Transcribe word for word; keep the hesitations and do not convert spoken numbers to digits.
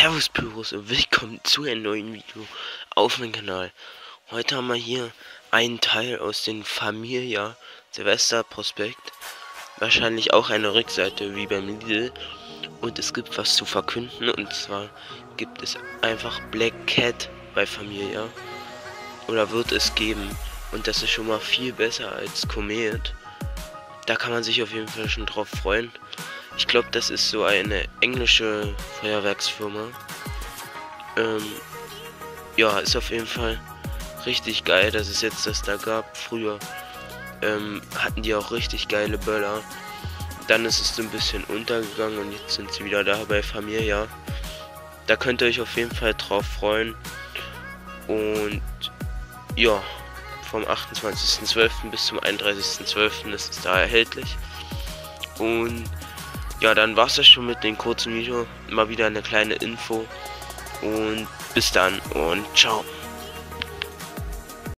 Servus Büros und willkommen zu einem neuen Video auf meinem Kanal. Heute haben wir hier einen Teil aus den Familia Silvester Prospekt. Wahrscheinlich auch eine Rückseite wie beim Lidl. Und es gibt was zu verkünden, und zwar gibt es einfach Black Cat bei Familia. Oder wird es geben. Und das ist schon mal viel besser als Komet. Da kann man sich auf jeden Fall schon drauf freuen. Ich glaube, das ist so eine englische Feuerwerksfirma. Ähm, ja, ist auf jeden Fall richtig geil, dass es jetzt das da gab. Früher ähm, hatten die auch richtig geile Böller. Dann ist es so ein bisschen untergegangen und jetzt sind sie wieder da bei Familia. Da könnt ihr euch auf jeden Fall drauf freuen. Und ja, vom achtundzwanzigsten zwölften bis zum einunddreißigsten zwölften ist es da erhältlich. Und ja, dann war's das schon mit dem kurzen Video. Mal wieder eine kleine Info. Und bis dann und ciao.